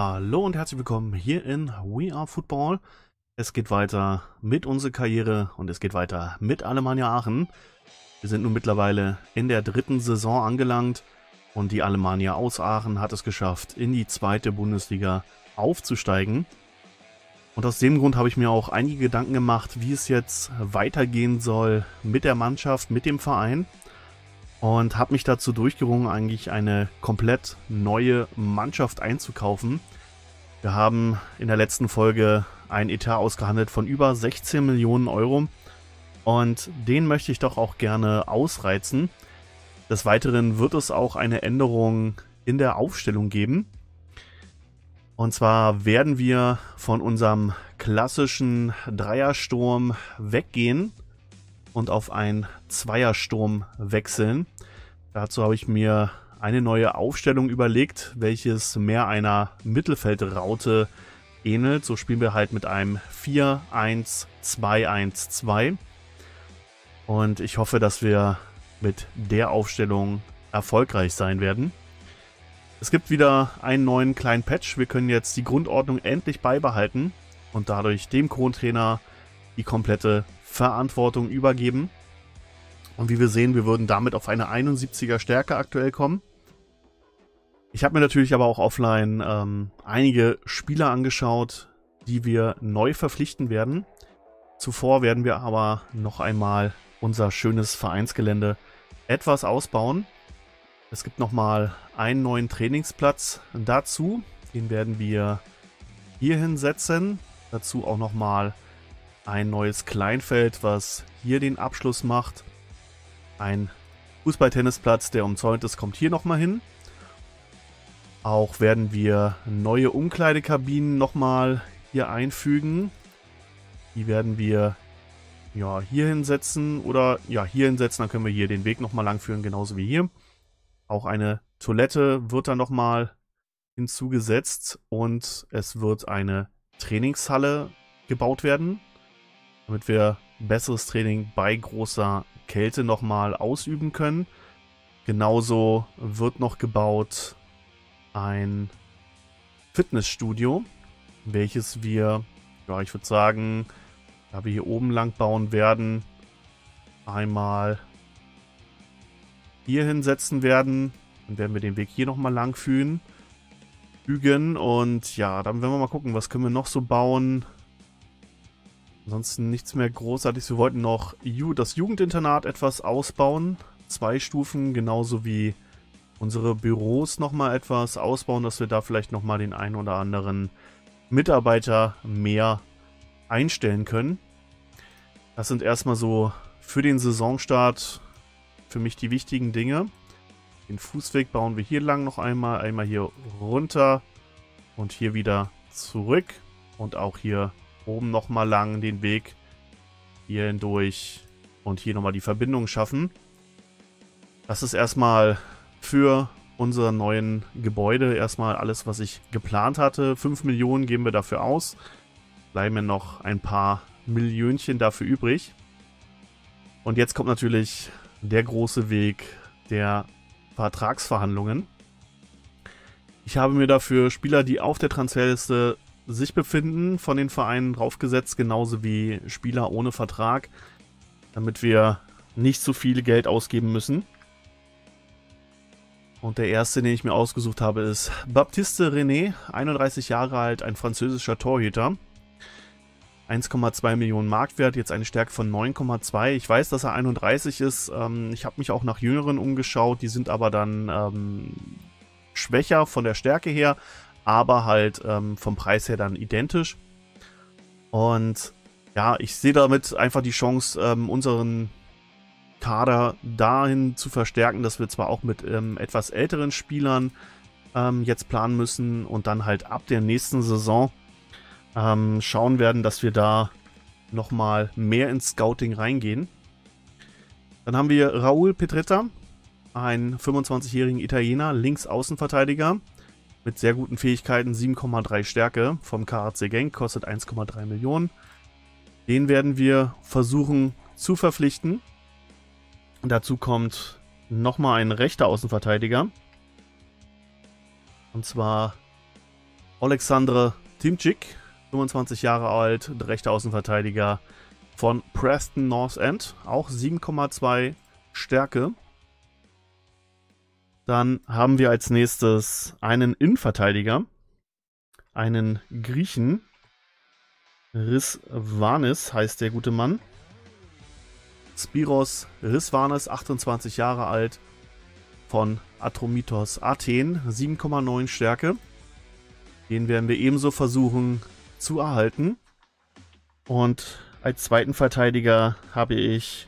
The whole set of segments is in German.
Hallo und herzlich willkommen hier in We Are Football. Es geht weiter mit unserer Karriere und es geht weiter mit Alemannia Aachen. Wir sind nun mittlerweile in der dritten Saison angelangt und die Alemannia aus Aachen hat es geschafft, in die zweite Bundesliga aufzusteigen. Und aus dem Grund habe ich mir auch einige Gedanken gemacht, wie es jetzt weitergehen soll mit der Mannschaft, mit dem Verein. Und habe mich dazu durchgerungen, eigentlich eine komplett neue Mannschaft einzukaufen. Wir haben in der letzten Folge einen Etat ausgehandelt von über 16 Millionen Euro. Und den möchte ich doch auch gerne ausreizen. Des Weiteren wird es auch eine Änderung in der Aufstellung geben. Und zwar werden wir von unserem klassischen Dreiersturm weggehen und auf einen Zweiersturm wechseln. Dazu habe ich mir eine neue Aufstellung überlegt, welches mehr einer Mittelfeldraute ähnelt. So spielen wir halt mit einem 4-1-2-1-2. Und ich hoffe, dass wir mit der Aufstellung erfolgreich sein werden. Es gibt wieder einen neuen kleinen Patch. Wir können jetzt die Grundordnung endlich beibehalten und dadurch dem Co-Trainer die komplette Verantwortung übergeben. Und wie wir sehen, wir würden damit auf eine 71er Stärke aktuell kommen. Ich habe mir natürlich aber auch offline einige Spieler angeschaut, die wir neu verpflichten werden. Zuvor werden wir aber noch einmal unser schönes Vereinsgelände etwas ausbauen. Es gibt nochmal einen neuen Trainingsplatz dazu. Den werden wir hier hinsetzen. Dazu auch nochmal ein neues Kleinfeld, was hier den Abschluss macht. Ein Fußball-Tennisplatz, der umzäunt ist, kommt hier nochmal hin. Auch werden wir neue Umkleidekabinen nochmal hier einfügen. Die werden wir ja hier hinsetzen oder ja hier hinsetzen. Dann können wir hier den Weg nochmal langführen, genauso wie hier. Auch eine Toilette wird dann nochmal hinzugesetzt und es wird eine Trainingshalle gebaut werden, damit wir besseres Training bei großer Kälte nochmal ausüben können. Genauso wird noch gebaut ein Fitnessstudio, welches wir, ja, ich würde sagen, da wir hier oben lang bauen werden, einmal hier hinsetzen werden. Dann werden wir den Weg hier nochmal lang fügen. Und ja, dann werden wir mal gucken, was können wir noch so bauen. Ansonsten nichts mehr Großartiges. Wir wollten noch das Jugendinternat etwas ausbauen. 2 Stufen, genauso wie unsere Büros nochmal etwas ausbauen, dass wir da vielleicht nochmal den einen oder anderen Mitarbeiter mehr einstellen können. Das sind erstmal so für den Saisonstart für mich die wichtigen Dinge. Den Fußweg bauen wir hier lang noch einmal hier runter und hier wieder zurück und auch hier oben nochmal lang den Weg hier hindurch und hier nochmal die Verbindung schaffen. Das ist erstmal für unser neuen Gebäude erstmal alles, was ich geplant hatte. 5 Millionen geben wir dafür aus. Bleiben mir noch ein paar Millionchen dafür übrig. Und jetzt kommt natürlich der große Weg der Vertragsverhandlungen. Ich habe mir dafür Spieler, die auf der Transferliste sich befinden, von den Vereinen draufgesetzt, genauso wie Spieler ohne Vertrag, damit wir nicht so viel Geld ausgeben müssen. Und der erste, den ich mir ausgesucht habe, ist Baptiste René, 31 Jahre alt, ein französischer Torhüter. 1,2 Millionen Marktwert, jetzt eine Stärke von 9,2. Ich weiß, dass er 31 ist. Ich habe mich auch nach Jüngeren umgeschaut, die sind aber dann schwächer von der Stärke her, aber halt vom Preis her dann identisch. Und ja, ich sehe damit einfach die Chance, unseren Kader dahin zu verstärken, dass wir zwar auch mit etwas älteren Spielern jetzt planen müssen und dann halt ab der nächsten Saison schauen werden, dass wir da nochmal mehr ins Scouting reingehen. Dann haben wir Raul Pedretta, einen 25-jährigen Italiener, Linksaußenverteidiger mit sehr guten Fähigkeiten, 7,3 Stärke vom KRC Genk, kostet 1,3 Millionen. Den werden wir versuchen zu verpflichten. Dazu kommt nochmal ein rechter Außenverteidiger. Und zwar Alexander Timczyk, 25 Jahre alt, rechter Außenverteidiger von Preston North End, auch 7,2 Stärke. Dann haben wir als nächstes einen Innenverteidiger, einen Griechen. Risvanis heißt der gute Mann. Spiros Risvanis, 28 Jahre alt, von Atromitos Athen, 7,9 Stärke. Den werden wir ebenso versuchen zu erhalten. Und als zweiten Verteidiger habe ich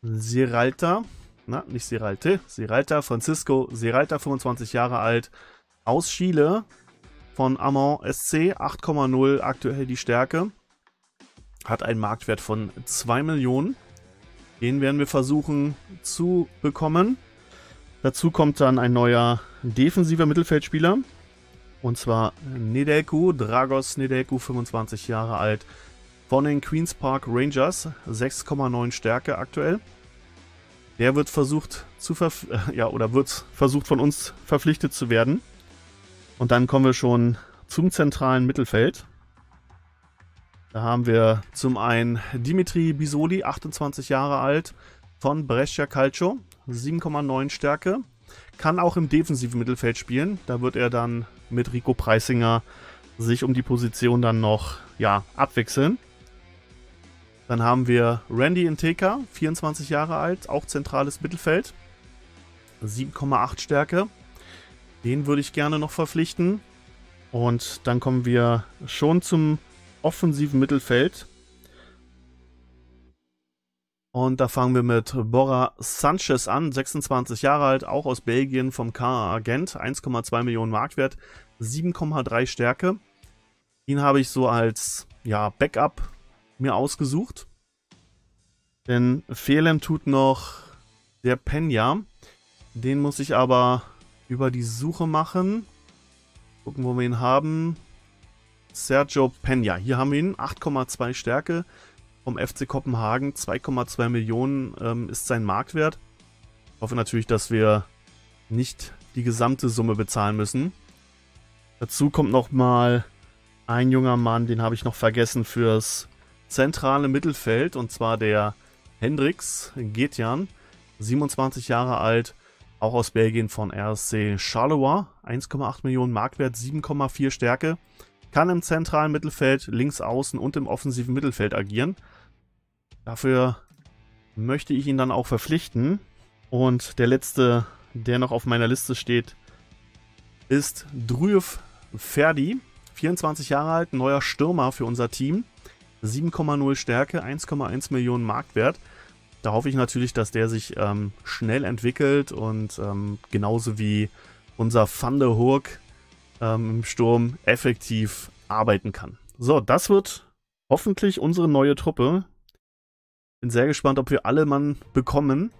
Francisco Seralta, 25 Jahre alt, aus Chile, von Amont SC, 8,0 aktuell die Stärke. Hat einen Marktwert von 2 Millionen. Den werden wir versuchen zu bekommen. Dazu kommt dann ein neuer defensiver Mittelfeldspieler. Und zwar Nedelcu, Dragos Nedelcu, 25 Jahre alt, von den Queen's Park Rangers, 6,9 Stärke aktuell. Der wird versucht von uns verpflichtet zu werden. Und dann kommen wir schon zum zentralen Mittelfeld. Da haben wir zum einen Dimitri Bisoli, 28 Jahre alt, von Brescia Calcio, 7,9 Stärke. Kann auch im defensiven Mittelfeld spielen. Da wird er dann mit Rico Preißinger sich um die Position dann noch abwechseln. Dann haben wir Randy Inteka, 24 Jahre alt, auch zentrales Mittelfeld, 7,8 Stärke. Den würde ich gerne noch verpflichten. Und dann kommen wir schon zum offensiven Mittelfeld. Und da fangen wir mit Bora Sanchez an, 26 Jahre alt, auch aus Belgien, vom KAA Gent, 1,2 Millionen Marktwert, 7,3 Stärke. Ihn habe ich so als Backup mir ausgesucht. Denn fehlen tut noch der Peña. Den muss ich aber über die Suche machen. Gucken, wo wir ihn haben. Sergio Peña, hier haben wir ihn, 8,2 Stärke. Vom FC Kopenhagen, 2,2 Millionen ist sein Marktwert. Ich hoffe natürlich, dass wir nicht die gesamte Summe bezahlen müssen. Dazu kommt nochmal ein junger Mann, den habe ich noch vergessen, fürs zentrale Mittelfeld. Und zwar der Hendrix Getjan, 27 Jahre alt, auch aus Belgien, von RSC Charleroi, 1,8 Millionen Marktwert, 7,4 Stärke. Kann im zentralen Mittelfeld, links außen und im offensiven Mittelfeld agieren. Dafür möchte ich ihn dann auch verpflichten. Und der letzte, der noch auf meiner Liste steht, ist Drüv Ferdi, 24 Jahre alt, neuer Stürmer für unser Team. 7,0 Stärke, 1,1 Millionen Marktwert. Da hoffe ich natürlich, dass der sich schnell entwickelt und genauso wie unser Vandenhoek im Sturm effektiv arbeiten kann. So, das wird hoffentlich unsere neue Truppe. Bin sehr gespannt, ob wir alle Mann bekommen.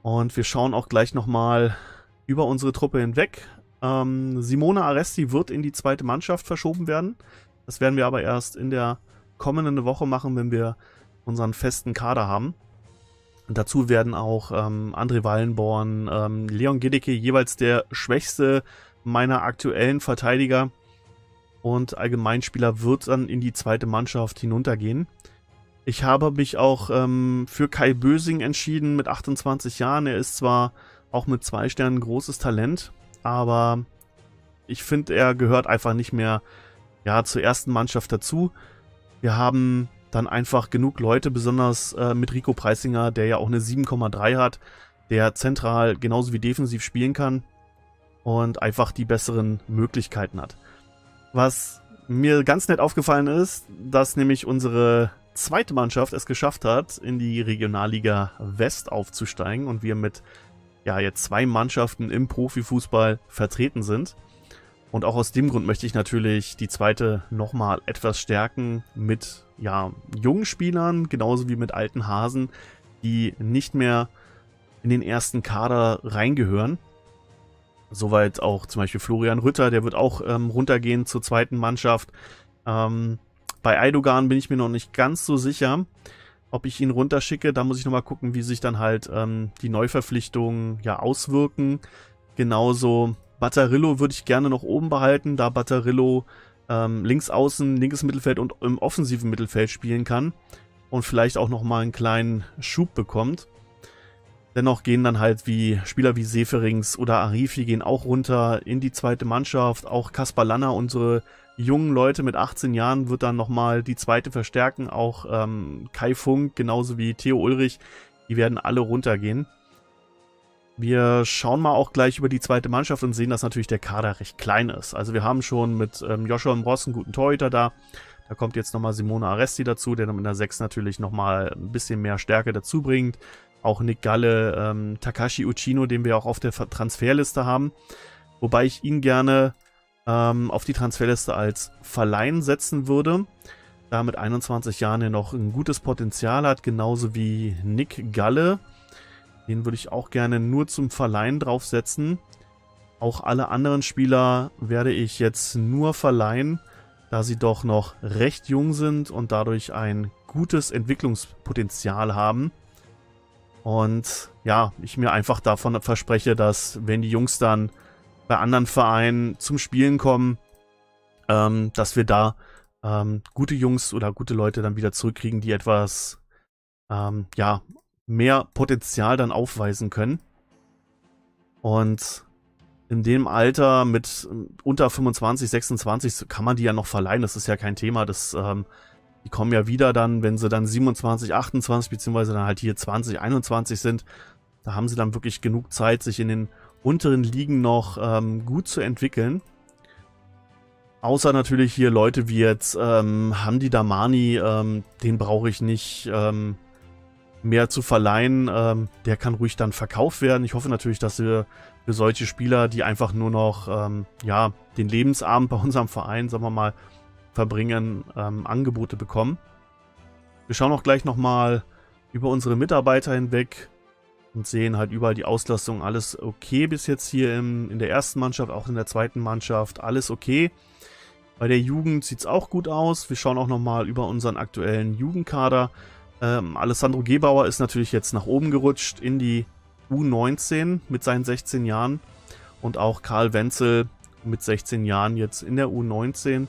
Und wir schauen auch gleich nochmal über unsere Truppe hinweg. Simone Aresti wird in die zweite Mannschaft verschoben werden. Das werden wir aber erst in der kommenden Woche machen, wenn wir unseren festen Kader haben. Und dazu werden auch André Wallenborn, Leon Gedicke, jeweils der schwächste meiner aktuellen Verteidiger und Allgemeinspieler, wird dann in die zweite Mannschaft hinuntergehen. Ich habe mich auch für Kai Bösing entschieden mit 28 Jahren. Er ist zwar auch mit 2 Sternen großes Talent, aber ich finde, er gehört einfach nicht mehr zur ersten Mannschaft dazu. Wir haben dann einfach genug Leute, besonders mit Rico Preißinger, der ja auch eine 7,3 hat, der zentral genauso wie defensiv spielen kann und einfach die besseren Möglichkeiten hat. Was mir ganz nett aufgefallen ist, dass nämlich unsere zweite Mannschaft es geschafft hat, in die Regionalliga West aufzusteigen und wir mit jetzt 2 Mannschaften im Profifußball vertreten sind. Und auch aus dem Grund möchte ich natürlich die zweite nochmal etwas stärken mit jungen Spielern, genauso wie mit alten Hasen, die nicht mehr in den ersten Kader reingehören. Soweit auch zum Beispiel Florian Rütter, der wird auch runtergehen zur zweiten Mannschaft. Bei Aydogan bin ich mir noch nicht ganz so sicher, ob ich ihn runterschicke. Da muss ich nochmal gucken, wie sich dann halt die Neuverpflichtungen auswirken. Genauso Batterillo würde ich gerne noch oben behalten, da Batterillo links außen, linkes Mittelfeld und im offensiven Mittelfeld spielen kann und vielleicht auch nochmal einen kleinen Schub bekommt. Dennoch gehen dann halt wie Spieler wie Seferings oder Arifi gehen auch runter in die zweite Mannschaft. Auch Kaspar Lanner, unsere jungen Leute mit 18 Jahren, wird dann nochmal die zweite verstärken. Auch Kai Funk, genauso wie Theo Ulrich, die werden alle runtergehen. Wir schauen mal auch gleich über die zweite Mannschaft und sehen, dass natürlich der Kader recht klein ist. Also wir haben schon mit Joshua Mbross einen guten Torhüter da. Da kommt jetzt nochmal Simone Aresti dazu, der dann in der 6 natürlich nochmal ein bisschen mehr Stärke dazu bringt. Auch Nick Galle, Takashi Uchino, den wir auch auf der Transferliste haben. Wobei ich ihn gerne auf die Transferliste als Verleihen setzen würde. Da mit 21 Jahren er noch ein gutes Potenzial hat, genauso wie Nick Galle. Den würde ich auch gerne nur zum Verleihen draufsetzen. Auch alle anderen Spieler werde ich jetzt nur verleihen, da sie doch noch recht jung sind und dadurch ein gutes Entwicklungspotenzial haben. Und ja, ich mir einfach davon verspreche, dass wenn die Jungs dann bei anderen Vereinen zum Spielen kommen, dass wir da gute Jungs oder gute Leute dann wieder zurückkriegen, die etwas ja, mehr Potenzial dann aufweisen können. Und in dem Alter mit unter 25, 26 kann man die ja noch verleihen, das ist ja kein Thema, das die kommen ja wieder dann, wenn sie dann 27, 28, beziehungsweise dann halt hier 20, 21 sind. Da haben sie dann wirklich genug Zeit, sich in den unteren Ligen noch gut zu entwickeln. Außer natürlich hier Leute wie jetzt Hamdi Damani, den brauche ich nicht mehr zu verleihen. Der kann ruhig dann verkauft werden. Ich hoffe natürlich, dass wir für solche Spieler, die einfach nur noch ja, den Lebensabend bei unserem Verein, sagen wir mal, verbringen, Angebote bekommen. Wir schauen auch gleich nochmal über unsere Mitarbeiter hinweg und sehen halt überall die Auslastung, alles okay bis jetzt hier in der ersten Mannschaft, auch in der zweiten Mannschaft, alles okay. Bei der Jugend sieht es auch gut aus. Wir schauen auch nochmal über unseren aktuellen Jugendkader. Alessandro Gebauer ist natürlich jetzt nach oben gerutscht in die U19 mit seinen 16 Jahren und auch Karl Wenzel mit 16 Jahren jetzt in der U19.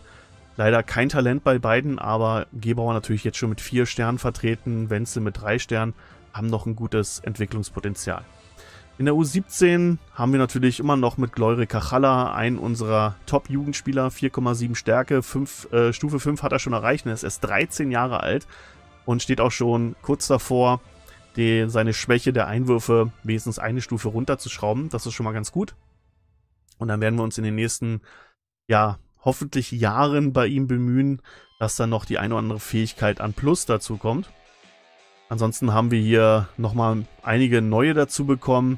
Leider kein Talent bei beiden, aber Gebauer natürlich jetzt schon mit 4 Sternen vertreten, Wenzel mit 3 Sternen, haben noch ein gutes Entwicklungspotenzial. In der U17 haben wir natürlich immer noch mit Gloire Cajalla einen unserer Top-Jugendspieler, 4,7 Stärke, Stufe 5 hat er schon erreicht, er ist erst 13 Jahre alt und steht auch schon kurz davor, seine Schwäche der Einwürfe wenigstens eine Stufe runterzuschrauben, das ist schon mal ganz gut. Und dann werden wir uns in den nächsten, ja, hoffentlich Jahren bei ihm bemühen, dass dann noch die eine oder andere Fähigkeit an Plus dazu kommt. Ansonsten haben wir hier nochmal einige neue dazu bekommen,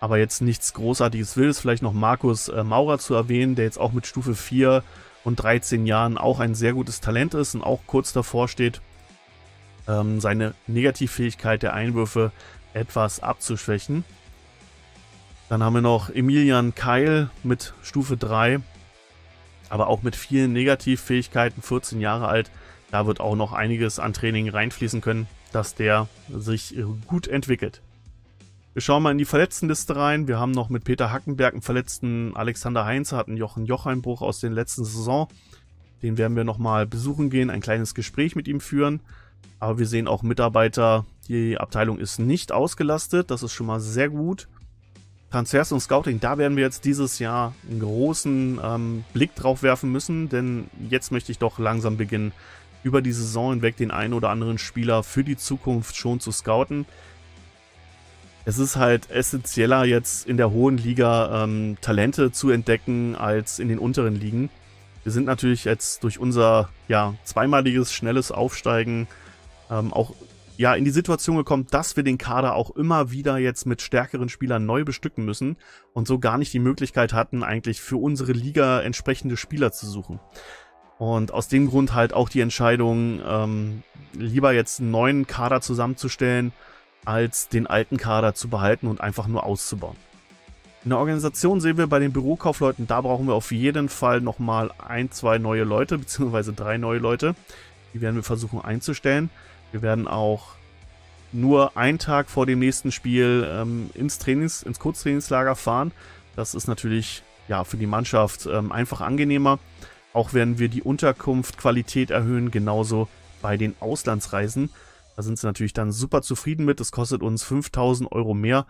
aber jetzt nichts Großartiges Wildes. Vielleicht noch Markus Maurer zu erwähnen, der jetzt auch mit Stufe 4 und 13 Jahren auch ein sehr gutes Talent ist und auch kurz davor steht, seine Negativfähigkeit der Einwürfe etwas abzuschwächen. Dann haben wir noch Emilian Keil mit Stufe 3. Aber auch mit vielen Negativfähigkeiten, 14 Jahre alt, da wird auch noch einiges an Training reinfließen können, dass der sich gut entwickelt. Wir schauen mal in die Verletztenliste rein. Wir haben noch mit Peter Hackenberg einen verletzten Alexander Heinz, hatten Jochen Jocheinbruch aus den letzten Saison. Den werden wir nochmal besuchen gehen, ein kleines Gespräch mit ihm führen. Aber wir sehen auch Mitarbeiter, die Abteilung ist nicht ausgelastet, das ist schon mal sehr gut. Transfers und Scouting, da werden wir jetzt dieses Jahr einen großen Blick drauf werfen müssen, denn jetzt möchte ich doch langsam beginnen, über die Saison hinweg den einen oder anderen Spieler für die Zukunft schon zu scouten. Es ist halt essentieller jetzt in der hohen Liga Talente zu entdecken als in den unteren Ligen. Wir sind natürlich jetzt durch unser ja, zweimaliges, schnelles Aufsteigen auch ja, in die Situation gekommen, dass wir den Kader auch immer wieder jetzt mit stärkeren Spielern neu bestücken müssen und so gar nicht die Möglichkeit hatten, eigentlich für unsere Liga entsprechende Spieler zu suchen. Und aus dem Grund halt auch die Entscheidung, lieber jetzt einen neuen Kader zusammenzustellen, als den alten Kader zu behalten und einfach nur auszubauen. In der Organisation sehen wir bei den Bürokaufleuten, da brauchen wir auf jeden Fall nochmal 1, 2 neue Leute, beziehungsweise 3 neue Leute. Die werden wir versuchen einzustellen. Wir werden auch nur einen Tag vor dem nächsten Spiel ins Kurztrainingslager fahren. Das ist natürlich ja, für die Mannschaft einfach angenehmer. Auch werden wir die Unterkunft, Qualität erhöhen, genauso bei den Auslandsreisen. Da sind sie natürlich dann super zufrieden mit. Das kostet uns 5.000 € mehr.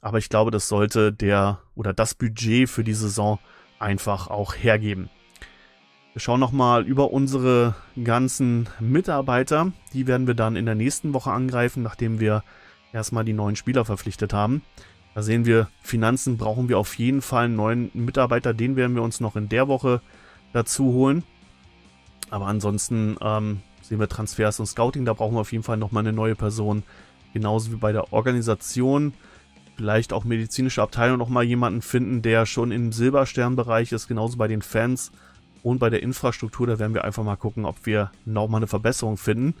Aber ich glaube, das sollte das Budget für die Saison einfach auch hergeben. Wir schauen nochmal über unsere ganzen Mitarbeiter. Die werden wir dann in der nächsten Woche angreifen, nachdem wir erstmal die neuen Spieler verpflichtet haben. Da sehen wir, Finanzen brauchen wir auf jeden Fall einen neuen Mitarbeiter. Den werden wir uns noch in der Woche dazu holen. Aber ansonsten sehen wir Transfers und Scouting. Da brauchen wir auf jeden Fall nochmal eine neue Person. Genauso wie bei der Organisation. Vielleicht auch medizinische Abteilung nochmal jemanden finden, der schon im Silbersternbereich ist. Genauso bei den Fans und bei der Infrastruktur. Da werden wir einfach mal gucken, ob wir nochmal eine Verbesserung finden.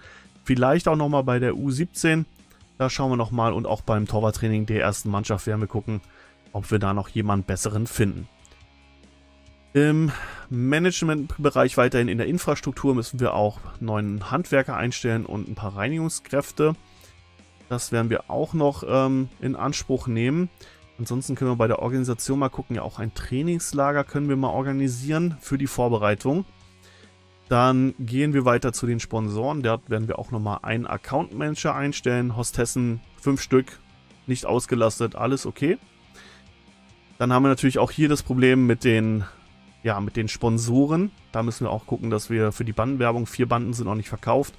Vielleicht auch nochmal bei der U17. Da schauen wir nochmal. Und auch beim Torwarttraining der ersten Mannschaft werden wir gucken, ob wir da noch jemanden Besseren finden. Im Managementbereich weiterhin in der Infrastruktur müssen wir auch neuen Handwerker einstellen und ein paar Reinigungskräfte. Das werden wir auch noch in Anspruch nehmen. Ansonsten können wir bei der Organisation mal gucken. Ja, auch ein Trainingslager können wir mal organisieren für die Vorbereitung. Dann gehen wir weiter zu den Sponsoren. Dort werden wir auch nochmal einen Account Manager einstellen. Hostessen, 5 Stück, nicht ausgelastet, alles okay. Dann haben wir natürlich auch hier das Problem mit den Sponsoren. Da müssen wir auch gucken, dass wir für die Bandenwerbung, 4 Banden sind noch nicht verkauft.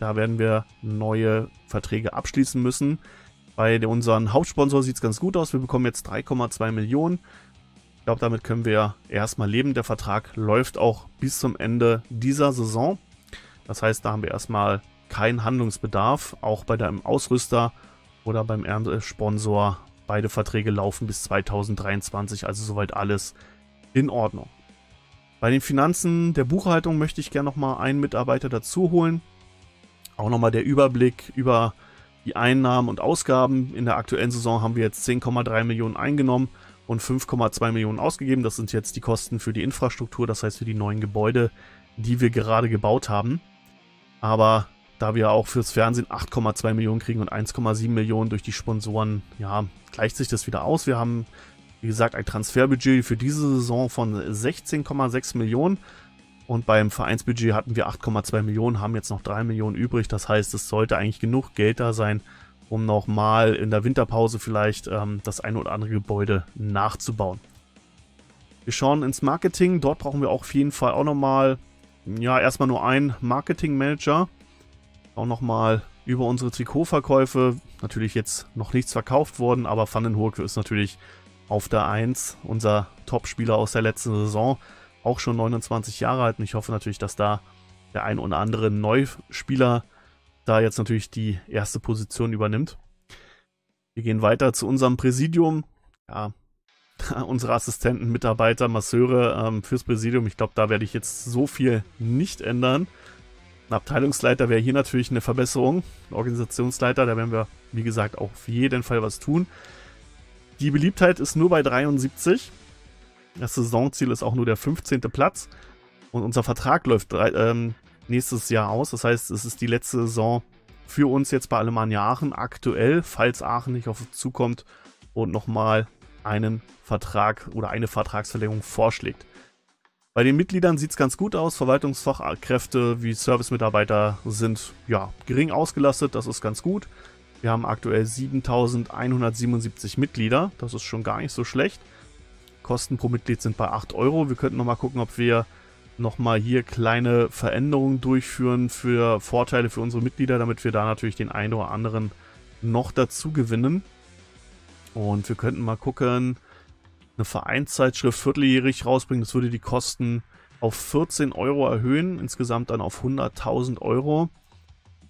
Da werden wir neue Verträge abschließen müssen. Bei unseren Hauptsponsor sieht es ganz gut aus. Wir bekommen jetzt 3,2 Millionen. Ich glaube, damit können wir erstmal leben. Der Vertrag läuft auch bis zum Ende dieser Saison. Das heißt, da haben wir erstmal keinen Handlungsbedarf. Auch bei dem Ausrüster oder beim Sponsor. Beide Verträge laufen bis 2023. Also soweit alles in Ordnung. Bei den Finanzen der Buchhaltung möchte ich gerne nochmal einen Mitarbeiter dazu holen. Auch nochmal der Überblick über die Einnahmen und Ausgaben. In der aktuellen Saison haben wir jetzt 10,3 Millionen eingenommen und 5,2 Millionen ausgegeben. Das sind jetzt die Kosten für die Infrastruktur, das heißt für die neuen Gebäude, die wir gerade gebaut haben. Aber da wir auch fürs Fernsehen 8,2 Millionen kriegen und 1,7 Millionen durch die Sponsoren, ja, gleicht sich das wieder aus. Wir haben, wie gesagt, ein Transferbudget für diese Saison von 16,6 Millionen. Und beim Vereinsbudget hatten wir 8,2 Millionen, haben jetzt noch 3 Millionen übrig. Das heißt, es sollte eigentlich genug Geld da sein, um nochmal in der Winterpause vielleicht das eine oder andere Gebäude nachzubauen. Wir schauen ins Marketing. Dort brauchen wir auf jeden Fall auch nochmal, ja, erstmal nur einen Marketingmanager. Auch nochmal über unsere Trikotverkäufe. Natürlich jetzt noch nichts verkauft worden, aber Vandenhoek ist natürlich auf der 1, unser Top-Spieler aus der letzten Saison, auch schon 29 Jahre alt. Und ich hoffe natürlich, dass da der ein oder andere Neuspieler da jetzt natürlich die erste Position übernimmt. Wir gehen weiter zu unserem Präsidium. Ja, unsere Assistenten, Mitarbeiter, Masseure fürs Präsidium. Ich glaube, da werde ich jetzt so viel nicht ändern. Ein Abteilungsleiter wäre hier natürlich eine Verbesserung. Ein Organisationsleiter, da werden wir, wie gesagt, auch auf jeden Fall was tun. Die Beliebtheit ist nur bei 73. Das Saisonziel ist auch nur der 15. Platz. Und unser Vertrag läuft nächstes Jahr aus. Das heißt, es ist die letzte Saison für uns jetzt bei Alemannia Aachen aktuell, falls Aachen nicht auf uns zukommt und nochmal einen Vertrag oder eine Vertragsverlängerung vorschlägt. Bei den Mitgliedern sieht es ganz gut aus. Verwaltungsfachkräfte wie Servicemitarbeiter sind ja gering ausgelastet. Das ist ganz gut. Wir haben aktuell 7.177 Mitglieder, das ist schon gar nicht so schlecht. Kosten pro Mitglied sind bei 8 €. Wir könnten nochmal gucken, ob wir nochmal hier kleine Veränderungen durchführen für Vorteile für unsere Mitglieder, damit wir da natürlich den einen oder anderen noch dazu gewinnen. Und wir könnten mal gucken, eine Vereinszeitschrift vierteljährig rausbringen, das würde die Kosten auf 14 € erhöhen, insgesamt dann auf 100.000 €.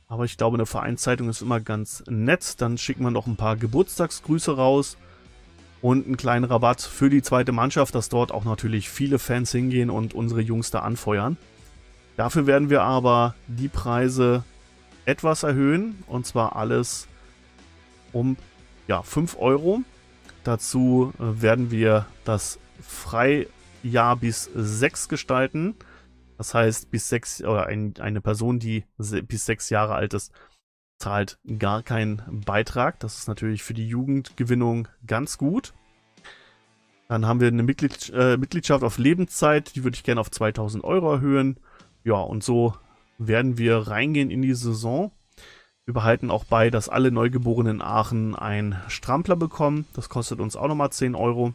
Aber ich glaube, eine Vereinszeitung ist immer ganz nett. Dann schicken wir noch ein paar Geburtstagsgrüße raus und einen kleinen Rabatt für die zweite Mannschaft, dass dort auch natürlich viele Fans hingehen und unsere Jungs da anfeuern. Dafür werden wir aber die Preise etwas erhöhen, und zwar alles um 5 €. Dazu werden wir das Freijahr bis 6 gestalten. Das heißt, eine Person, die bis 6 Jahre alt ist, zahlt gar keinen Beitrag. Das ist natürlich für die Jugendgewinnung ganz gut. Dann haben wir eine Mitgliedschaft auf Lebenszeit, die würde ich gerne auf 2.000 € erhöhen. Ja, und so werden wir reingehen in die Saison. Wir behalten auch bei, dass alle Neugeborenen in Aachen einen Strampler bekommen. Das kostet uns auch nochmal 10 €.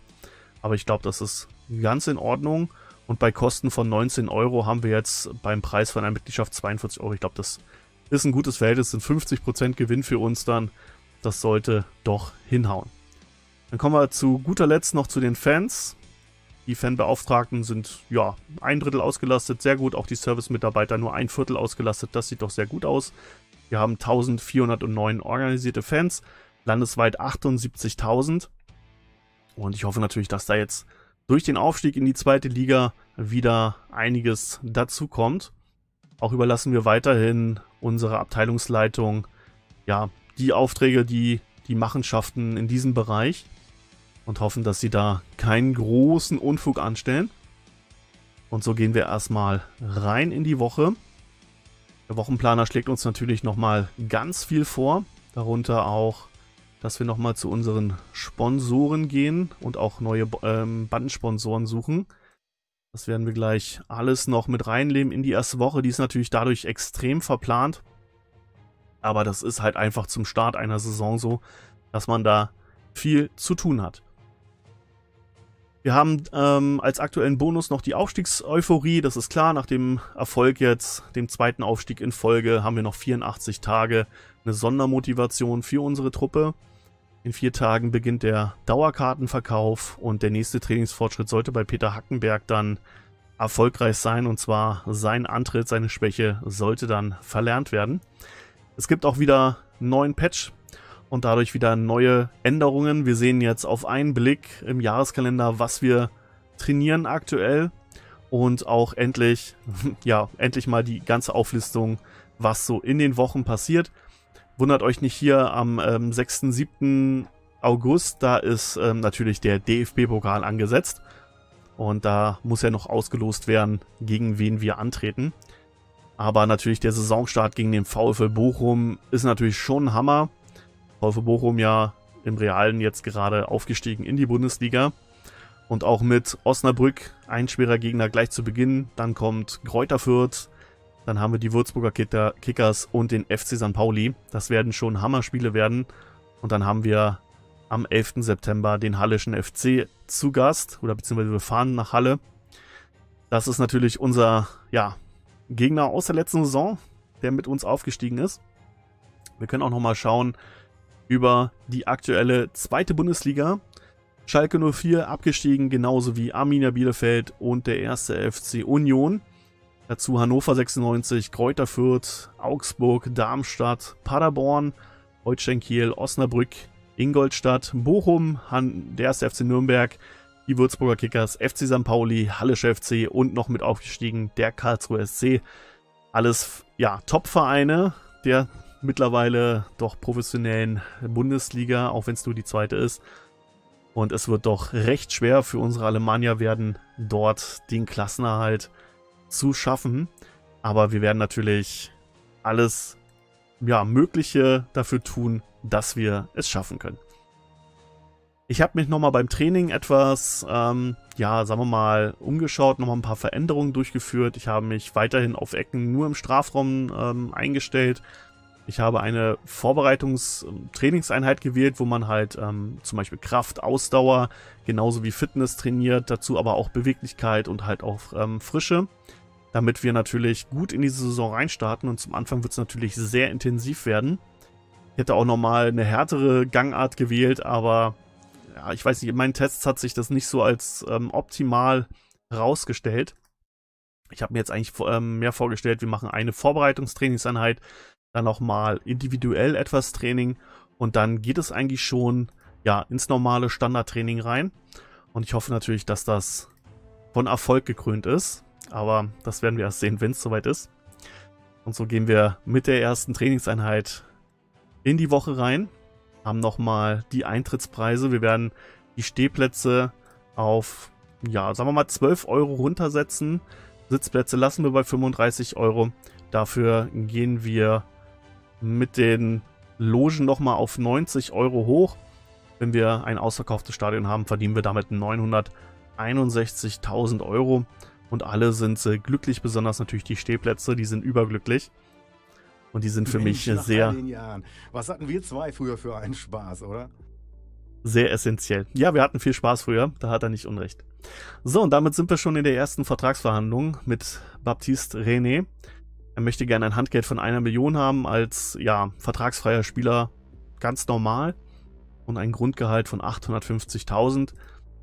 Aber ich glaube, das ist ganz in Ordnung. Und bei Kosten von 19 € haben wir jetzt beim Preis von einer Mitgliedschaft 42 €. Ich glaube, das ist ein gutes Verhältnis. Das sind 50% Gewinn für uns dann. Das sollte doch hinhauen. Dann kommen wir zu guter Letzt noch zu den Fans. Die Fanbeauftragten sind ja 1/3 ausgelastet, sehr gut. Auch die Service-Mitarbeiter nur 1/4 ausgelastet. Das sieht doch sehr gut aus. Wir haben 1409 organisierte Fans, landesweit 78.000. Und ich hoffe natürlich, dass da jetzt durch den Aufstieg in die zweite Liga wieder einiges dazu kommt. Auch überlassen wir weiterhin unserer Abteilungsleitung ja die Aufträge, die Machenschaften in diesem Bereich und hoffen, dass sie da keinen großen Unfug anstellen. Und so gehen wir erstmal rein in die Woche. Der Wochenplaner schlägt uns natürlich nochmal ganz viel vor, darunter auch, dass wir nochmal zu unseren Sponsoren gehen und auch neue Bandensponsoren suchen. Das werden wir gleich alles noch mit reinnehmen in die erste Woche. Die ist natürlich dadurch extrem verplant, aber das ist halt einfach zum Start einer Saison so, dass man da viel zu tun hat. Wir haben als aktuellen Bonus noch die Aufstiegseuphorie, das ist klar, nach dem Erfolg jetzt, dem zweiten Aufstieg in Folge, haben wir noch 84 Tage eine Sondermotivation für unsere Truppe. In 4 Tagen beginnt der Dauerkartenverkauf und der nächste Trainingsfortschritt sollte bei Peter Hackenberg dann erfolgreich sein, und zwar sein Antritt, seine Schwäche sollte dann verlernt werden. Es gibt auch wieder einen neuen Patch und dadurch wieder neue Änderungen. Wir sehen jetzt auf einen Blick im Jahreskalender, was wir trainieren aktuell. Und auch endlich, ja, endlich mal die ganze Auflistung, was so in den Wochen passiert. Wundert euch nicht hier am 6. 7. August, da ist natürlich der DFB-Pokal angesetzt. Und da muss ja noch ausgelost werden, gegen wen wir antreten. Aber natürlich der Saisonstart gegen den VfL Bochum ist natürlich schon ein Hammer. VfB Bochum ja im Realen jetzt gerade aufgestiegen in die Bundesliga. Und auch mit Osnabrück ein schwerer Gegner gleich zu Beginn. Dann kommt Greuther Fürth. Dann haben wir die Würzburger Kickers und den FC St. Pauli. Das werden schon Hammerspiele werden. Und dann haben wir am 11. September den Halleschen FC zu Gast. Oder beziehungsweise wir fahren nach Halle. Das ist natürlich unser ja, Gegner aus der letzten Saison, der mit uns aufgestiegen ist. Wir können auch nochmal schauen über die aktuelle zweite Bundesliga. Schalke 04 abgestiegen, genauso wie Arminia Bielefeld und der erste FC Union. Dazu Hannover 96, Greuther Fürth, Augsburg, Darmstadt, Paderborn, Holstein Kiel, Osnabrück, Ingolstadt, Bochum, der erste FC Nürnberg, die Würzburger Kickers, FC St. Pauli, Halleschen FC und noch mit aufgestiegen der KRC SC. Alles ja, Top-Vereine der mittlerweile doch professionellen Bundesliga, auch wenn es nur die zweite ist. Und es wird doch recht schwer für unsere Alemannia werden, dort den Klassenerhalt zu schaffen. Aber wir werden natürlich alles ja, Mögliche dafür tun, dass wir es schaffen können. Ich habe mich nochmal beim Training etwas, ja, sagen wir mal, umgeschaut, nochmal ein paar Veränderungen durchgeführt. Ich habe mich weiterhin auf Ecken nur im Strafraum eingestellt. Ich habe eine Vorbereitungstrainingseinheit gewählt, wo man halt zum Beispiel Kraft, Ausdauer, genauso wie Fitness trainiert, dazu aber auch Beweglichkeit und halt auch Frische, damit wir natürlich gut in diese Saison reinstarten, und zum Anfang wird es natürlich sehr intensiv werden. Ich hätte auch nochmal eine härtere Gangart gewählt, aber ja, ich weiß nicht, in meinen Tests hat sich das nicht so als optimal herausgestellt. Ich habe mir jetzt eigentlich mehr vorgestellt, wir machen eine Vorbereitungstrainingseinheit, dann nochmal individuell etwas Training und dann geht es eigentlich schon ja, ins normale Standardtraining rein. Und ich hoffe natürlich, dass das von Erfolg gekrönt ist, aber das werden wir erst sehen, wenn es soweit ist. Und so gehen wir mit der ersten Trainingseinheit in die Woche rein, haben nochmal die Eintrittspreise. Wir werden die Stehplätze auf, ja, sagen wir mal 12 € runtersetzen. Sitzplätze lassen wir bei 35 €. Dafür gehen wir mit den Logen nochmal auf 90 € hoch. Wenn wir ein ausverkauftes Stadion haben, verdienen wir damit 961.000 Euro. Und alle sind glücklich, besonders natürlich die Stehplätze, die sind überglücklich. Und die sind für mich sehr... Nach all den Jahren. Was hatten wir zwei früher für einen Spaß, oder? Sehr essentiell. Ja, wir hatten viel Spaß früher, da hat er nicht unrecht. So, und damit sind wir schon in der ersten Vertragsverhandlung mit Baptiste René. Er möchte gerne ein Handgeld von 1 Million haben als vertragsfreier Spieler, ganz normal. Und ein Grundgehalt von 850.000.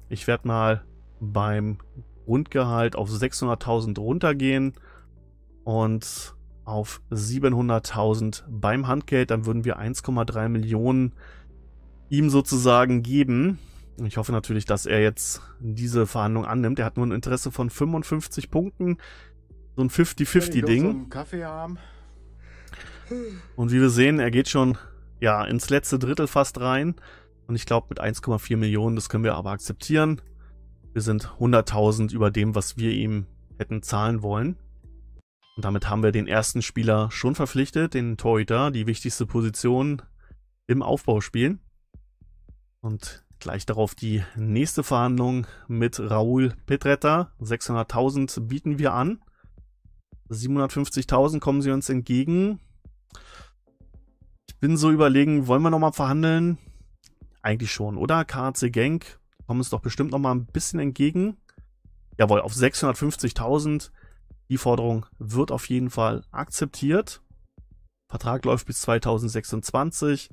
Ich werde mal beim Grundgehalt auf 600.000 runtergehen und auf 700.000 beim Handgeld. Dann würden wir 1,3 Millionen ihm sozusagen geben. Ich hoffe natürlich, dass er jetzt diese Verhandlung annimmt. Er hat nur ein Interesse von 55 Punkten. So ein 50-50-Ding. Und wie wir sehen, er geht schon ins letzte Drittel fast rein. Und ich glaube, mit 1,4 Millionen, das können wir aber akzeptieren. Wir sind 100.000 über dem, was wir ihm hätten zahlen wollen. Und damit haben wir den ersten Spieler schon verpflichtet, den Torhüter, die wichtigste Position im Aufbauspiel. Und gleich darauf die nächste Verhandlung mit Raúl Pedretta. 600.000 bieten wir an. 750.000 kommen sie uns entgegen. Ich bin so überlegen, wollen wir nochmal verhandeln? Eigentlich schon, oder? KRC Genk kommen uns doch bestimmt nochmal ein bisschen entgegen. Jawohl, auf 650.000. Die Forderung wird auf jeden Fall akzeptiert. Vertrag läuft bis 2026.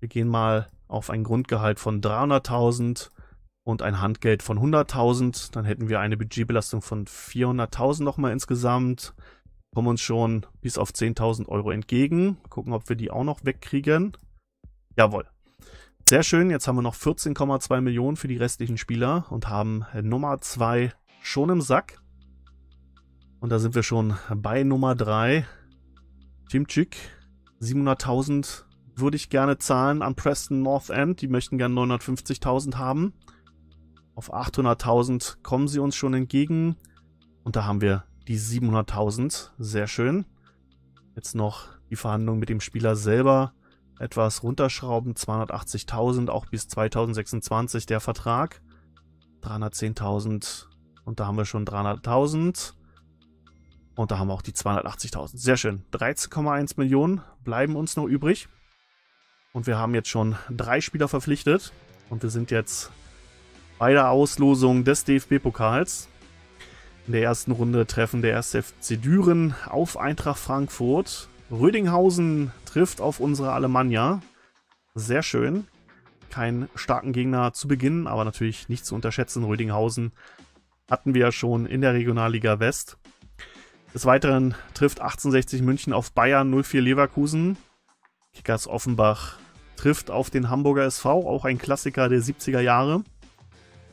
Wir gehen mal auf ein Grundgehalt von 300.000 und ein Handgeld von 100.000. Dann hätten wir eine Budgetbelastung von 400.000 nochmal insgesamt. Kommen uns schon bis auf 10.000 Euro entgegen. Gucken, ob wir die auch noch wegkriegen. Jawohl. Sehr schön. Jetzt haben wir noch 14,2 Millionen für die restlichen Spieler und haben Nummer 2 schon im Sack. Und da sind wir schon bei Nummer 3. Timczyk. 700.000 würde ich gerne zahlen an Preston North End. Die möchten gerne 950.000 haben. Auf 800.000 kommen sie uns schon entgegen. Und da haben wir die 700.000. Sehr schön. Jetzt noch die Verhandlung mit dem Spieler selber etwas runterschrauben. 280.000, auch bis 2026 der Vertrag. 310.000 und da haben wir schon 300.000. Und da haben wir auch die 280.000. Sehr schön. 13,1 Millionen bleiben uns noch übrig. Und wir haben jetzt schon 3 Spieler verpflichtet. Und wir sind jetzt bei der Auslosung des DFB-Pokals. In der ersten Runde treffen der 1. FC Düren auf Eintracht Frankfurt. Rödinghausen trifft auf unsere Alemannia. Sehr schön. Keinen starken Gegner zu Beginn, aber natürlich nicht zu unterschätzen. Rödinghausen hatten wir ja schon in der Regionalliga West. Des Weiteren trifft 1860 München auf Bayern 04 Leverkusen. Kickers Offenbach trifft auf den Hamburger SV, auch ein Klassiker der 70er Jahre.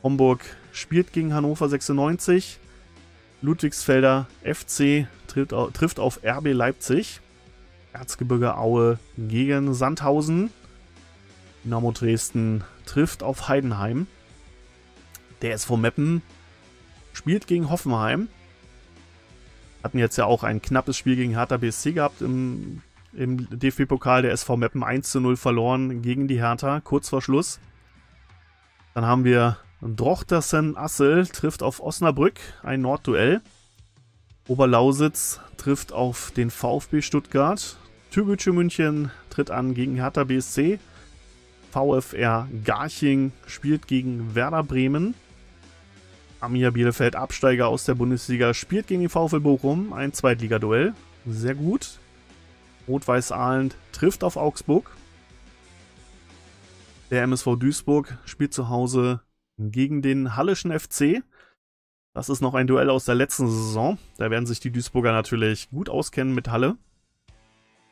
Homburg spielt gegen Hannover 96. Ludwigsfelder FC trifft auf RB Leipzig. Erzgebirge Aue gegen Sandhausen. Dynamo Dresden trifft auf Heidenheim. Der SV Meppen spielt gegen Hoffenheim. Hatten jetzt ja auch ein knappes Spiel gegen Hertha BSC gehabt im DFB-Pokal. Der SV Meppen 1:0 verloren gegen die Hertha, kurz vor Schluss. Dann haben wir Drochtersen Assel trifft auf Osnabrück, ein Nordduell. Oberlausitz trifft auf den VfB Stuttgart. Türkgücü München tritt an gegen Hertha BSC. VfR Garching spielt gegen Werder Bremen. Arminia Bielefeld, Absteiger aus der Bundesliga, spielt gegen den VfL Bochum, ein Zweitligaduell. Sehr gut. Rot-Weiß Ahlen trifft auf Augsburg. Der MSV Duisburg spielt zu Hause gegen den Halleschen FC. Das ist noch ein Duell aus der letzten Saison. Da werden sich die Duisburger natürlich gut auskennen mit Halle.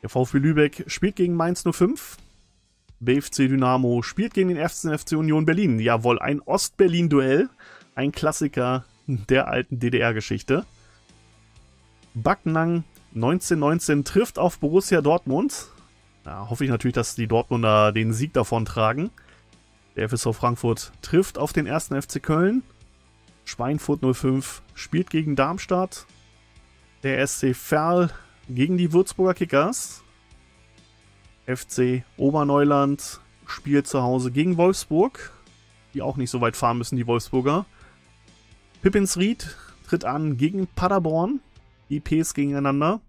Der VfB Lübeck spielt gegen Mainz 05. BFC Dynamo spielt gegen den 1. FC Union Berlin. Jawohl, ein Ost-Berlin-Duell. Ein Klassiker der alten DDR-Geschichte. Backnang 1919 trifft auf Borussia Dortmund. Da hoffe ich natürlich, dass die Dortmunder den Sieg davontragen. Der FSV Frankfurt trifft auf den 1. FC Köln. Schweinfurt 05 spielt gegen Darmstadt. Der SC Verl gegen die Würzburger Kickers. FC Oberneuland spielt zu Hause gegen Wolfsburg, die auch nicht so weit fahren müssen, die Wolfsburger. Pippins-Ried tritt an gegen Paderborn, IPs gegeneinander.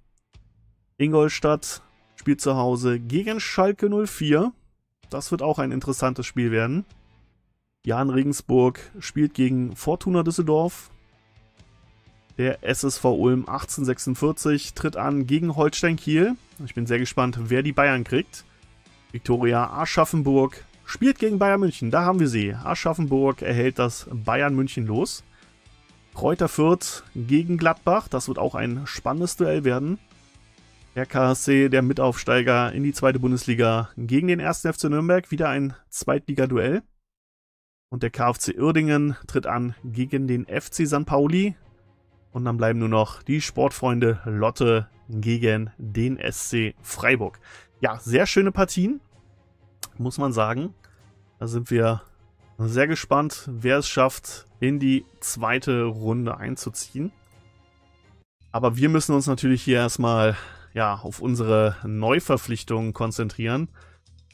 Ingolstadt spielt zu Hause gegen Schalke 04. Das wird auch ein interessantes Spiel werden. Jahn Regensburg spielt gegen Fortuna Düsseldorf. Der SSV Ulm 1846 tritt an gegen Holstein Kiel. Ich bin sehr gespannt, wer die Bayern kriegt. Viktoria Aschaffenburg spielt gegen Bayern München. Da haben wir sie. Aschaffenburg erhält das Bayern München los. Greuther Fürth gegen Gladbach. Das wird auch ein spannendes Duell werden. Der KRC, der Mitaufsteiger in die zweite Bundesliga, gegen den 1. FC Nürnberg, wieder ein Zweitliga-Duell. Und der KFC Uerdingen tritt an gegen den FC St. Pauli. Und dann bleiben nur noch die Sportfreunde Lotte gegen den SC Freiburg. Ja, sehr schöne Partien, muss man sagen. Da sind wir sehr gespannt, wer es schafft, in die zweite Runde einzuziehen. Aber wir müssen uns natürlich hier erstmal auf unsere Neuverpflichtungen konzentrieren.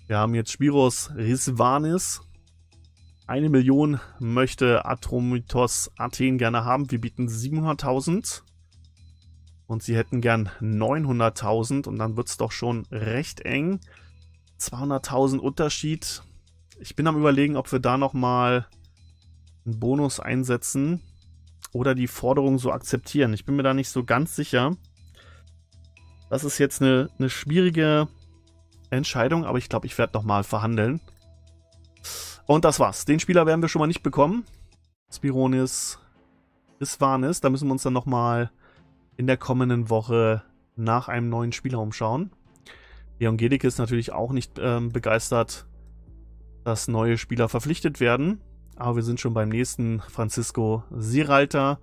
Wir haben jetzt Spiros Risvanis. 1 Million möchte Atromitos Athen gerne haben. Wir bieten 700.000 und sie hätten gern 900.000 und dann wird es doch schon recht eng. 200.000 Unterschied. Ich bin am Überlegen, ob wir da nochmal einen Bonus einsetzen oder die Forderung so akzeptieren. Ich bin mir da nicht so ganz sicher. Das ist jetzt eine schwierige Entscheidung, aber ich glaube, ich werde nochmal verhandeln. Und das war's. Den Spieler werden wir schon mal nicht bekommen. Spiros Risvanis. Da müssen wir uns dann nochmal in der kommenden Woche nach einem neuen Spieler umschauen. Leon Gedicke ist natürlich auch nicht begeistert, dass neue Spieler verpflichtet werden. Aber wir sind schon beim nächsten. Francisco Siralta.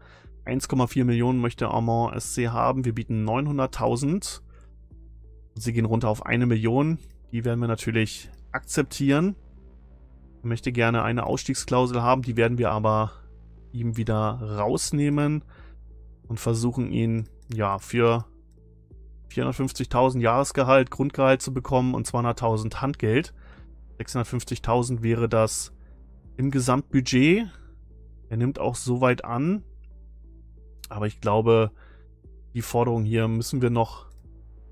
1,4 Millionen möchte Armand SC haben. Wir bieten 900.000. Sie gehen runter auf 1 Million. Die werden wir natürlich akzeptieren. Er möchte gerne eine Ausstiegsklausel haben. Die werden wir aber ihm wieder rausnehmen und versuchen, ihn für 450.000 Jahresgehalt, Grundgehalt zu bekommen und 200.000 Handgeld. 650.000 wäre das im Gesamtbudget. Er nimmt auch soweit an. Aber ich glaube, die Forderung hier müssen wir noch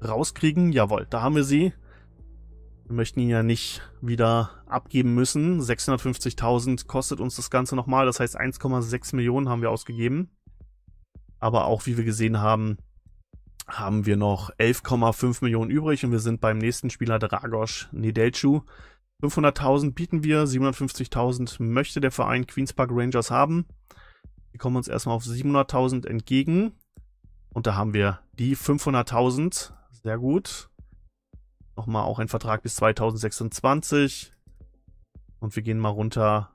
rauskriegen. Jawohl, da haben wir sie. Wir möchten ihn ja nicht wieder abgeben müssen. 650.000 kostet uns das Ganze nochmal. Das heißt, 1,6 Millionen haben wir ausgegeben. Aber auch, wie wir gesehen haben, haben wir noch 11,5 Millionen übrig. Und wir sind beim nächsten Spieler, Dragos Nedelcu. 500.000 bieten wir. 750.000 möchte der Verein Queen's Park Rangers haben. Wir kommen uns erstmal auf 700.000 entgegen. Und da haben wir die 500.000. Sehr gut. Nochmal auch ein Vertrag bis 2026. Und wir gehen mal runter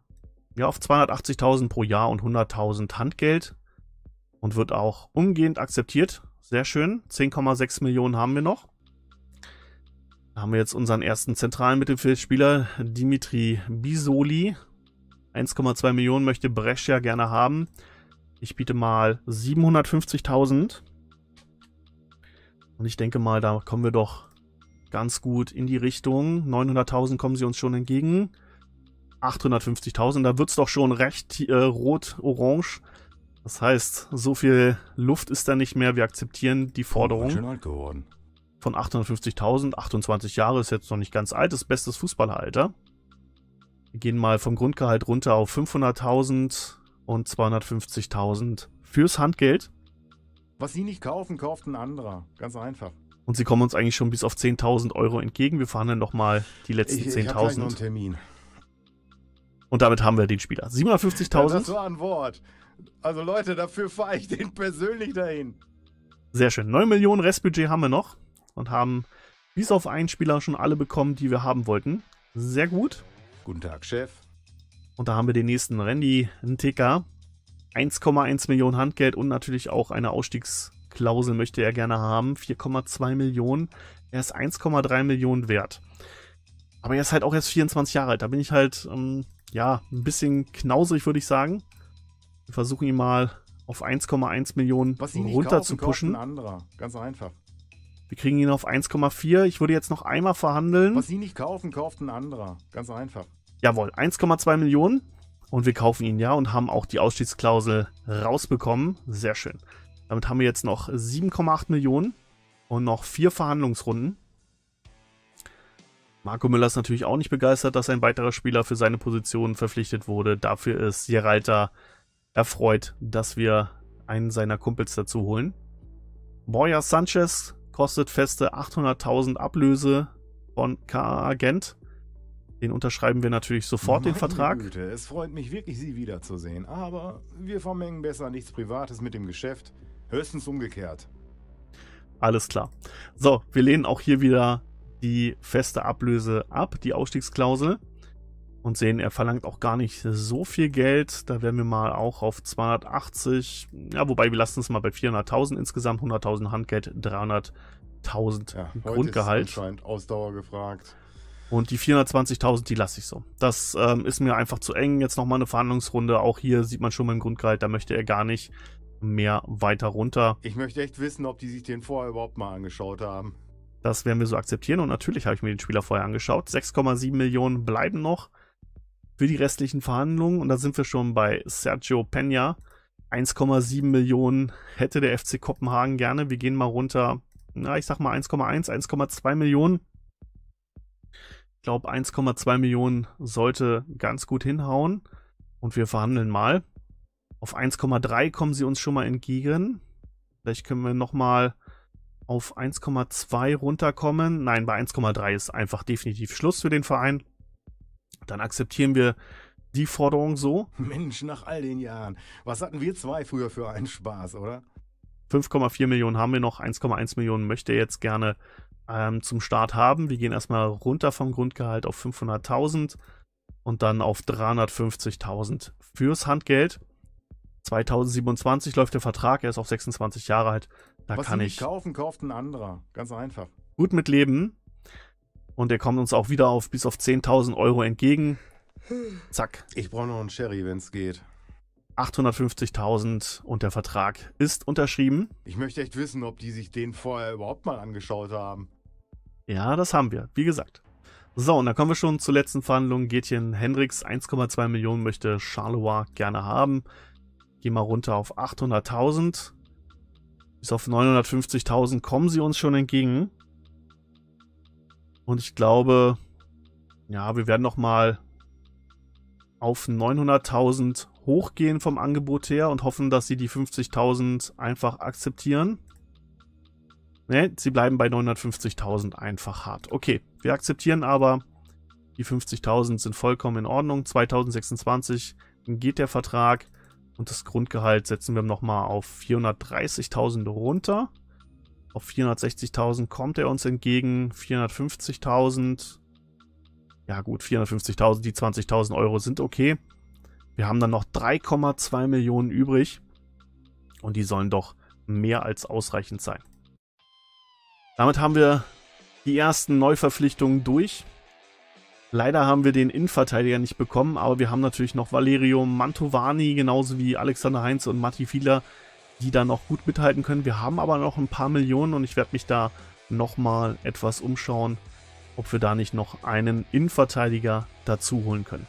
auf 280.000 pro Jahr und 100.000 Handgeld. Und wird auch umgehend akzeptiert. Sehr schön. 10,6 Millionen haben wir noch. Da haben wir jetzt unseren ersten zentralen Mittelfeldspieler, Dimitri Bisoli. 1,2 Millionen möchte Brescia gerne haben. Ich biete mal 750.000. Und ich denke mal, da kommen wir doch ganz gut in die Richtung. 900.000 kommen sie uns schon entgegen. 850.000, da wird es doch schon recht rot-orange. Das heißt, so viel Luft ist da nicht mehr. Wir akzeptieren die Forderung von 850.000. 28 Jahre ist jetzt noch nicht ganz alt, das bestes Fußballeralter. Wir gehen mal vom Grundgehalt runter auf 500.000 und 250.000 fürs Handgeld. Was sie nicht kaufen, kauft ein anderer. Ganz einfach. Und sie kommen uns eigentlich schon bis auf 10.000 Euro entgegen. Wir verhandeln nochmal die letzten 10.000. Ich hab gleich noch einen Termin. Und damit haben wir den Spieler. 750.000. Das war ein Wort. Also Leute, dafür fahre ich den persönlich dahin. Sehr schön. 9 Millionen Restbudget haben wir noch. Und haben bis auf einen Spieler schon alle bekommen, die wir haben wollten. Sehr gut. Guten Tag, Chef. Und da haben wir den nächsten Randy Ntika. 1,1 Millionen Handgeld und natürlich auch eine Ausstiegsklausel möchte er gerne haben. 4,2 Millionen. Er ist 1,3 Millionen wert. Aber er ist halt auch erst 24 Jahre alt. Da bin ich halt, ein bisschen knausrig, würde ich sagen. Wir versuchen ihn mal auf 1,1 Millionen runter zu pushen. Was ihn nicht kaufen, kauft ein anderer. Ganz einfach. Wir kriegen ihn auf 1,4. Ich würde jetzt noch einmal verhandeln. Was Sie nicht kaufen, kauft ein anderer. Ganz einfach. Jawohl, 1,2 Millionen. Und wir kaufen ihn ja und haben auch die Ausstiegsklausel rausbekommen. Sehr schön. Damit haben wir jetzt noch 7,8 Millionen und noch 4 Verhandlungsrunden. Marco Müller ist natürlich auch nicht begeistert, dass ein weiterer Spieler für seine Position verpflichtet wurde. Dafür ist Geralta erfreut, dass wir einen seiner Kumpels dazu holen. Bora Sanchez kostet feste 800.000 Ablöse von KAA Gent. Den unterschreiben wir natürlich sofort, den Vertrag. Güte, es freut mich wirklich, Sie wiederzusehen, aber wir vermengen besser nichts Privates mit dem Geschäft. Höchstens umgekehrt. Alles klar. So, wir lehnen auch hier wieder die feste Ablöse ab, die Ausstiegsklausel. Und sehen, er verlangt auch gar nicht so viel Geld. Da werden wir mal auch auf 280, ja, wobei wir lassen es mal bei 400.000 insgesamt, 100.000 Handgeld, 300.000 ja, Grundgehalt. Ist anscheinend Ausdauer gefragt. Und die 420.000, die lasse ich so. Das ist mir einfach zu eng. Jetzt nochmal eine Verhandlungsrunde. Auch hier sieht man schon beim Grundgehalt, da möchte er gar nicht mehr weiter runter. Ich möchte echt wissen, ob die sich den vorher überhaupt mal angeschaut haben. Das werden wir so akzeptieren. Und natürlich habe ich mir den Spieler vorher angeschaut. 6,7 Millionen bleiben noch für die restlichen Verhandlungen. Und da sind wir schon bei Sergio Peña. 1,7 Millionen hätte der FC Kopenhagen gerne. Wir gehen mal runter, na, ich sag mal 1,1, 1,2 Millionen. Ich glaube, 1,2 Millionen sollte ganz gut hinhauen. Und wir verhandeln mal. Auf 1,3 kommen sie uns schon mal entgegen. Vielleicht können wir nochmal auf 1,2 runterkommen. Nein, bei 1,3 ist einfach definitiv Schluss für den Verein. Dann akzeptieren wir die Forderung so. Mensch, nach all den Jahren. Was hatten wir zwei früher für einen Spaß, oder? 5,4 Millionen haben wir noch. 1,1 Millionen möchte er jetzt gerne zum Start haben. Wir gehen erstmal runter vom Grundgehalt auf 500.000 und dann auf 350.000 fürs Handgeld. 2027 läuft der Vertrag, er ist auf 26 Jahre alt. Da Was kann Sie nicht ich kaufen, kauft ein anderer. Ganz einfach. Gut mit Leben. Und er kommt uns auch wieder auf bis auf 10.000 Euro entgegen. Zack. Ich brauche noch einen Sherry, wenn es geht. 850.000 und der Vertrag ist unterschrieben. Ich möchte echt wissen, ob die sich den vorher überhaupt mal angeschaut haben. Ja, das haben wir, wie gesagt. So, und dann kommen wir schon zur letzten Verhandlung. Gätchen Hendricks, 1,2 Millionen möchte Charleroi gerne haben. Geh mal runter auf 800.000. Bis auf 950.000 kommen sie uns schon entgegen. Und ich glaube, ja, wir werden nochmal auf 900.000 hochgehen vom Angebot her und hoffen, dass sie die 50.000 einfach akzeptieren. Ne, sie bleiben bei 950.000 einfach hart. Okay, wir akzeptieren aber, die 50.000 sind vollkommen in Ordnung. 2026 geht der Vertrag und das Grundgehalt setzen wir nochmal auf 430.000 runter. Auf 460.000 kommt er uns entgegen, 450.000, ja gut, 450.000, die 20.000 Euro sind okay. Wir haben dann noch 3,2 Millionen übrig und die sollen doch mehr als ausreichend sein. Damit haben wir die ersten Neuverpflichtungen durch. Leider haben wir den Innenverteidiger nicht bekommen, aber wir haben natürlich noch Valerio Mantovani, genauso wie Alexander Heinz und Matti Fiedler, die da noch gut mithalten können. Wir haben aber noch ein paar Millionen und ich werde mich da nochmal etwas umschauen, ob wir da nicht noch einen Innenverteidiger dazu holen können.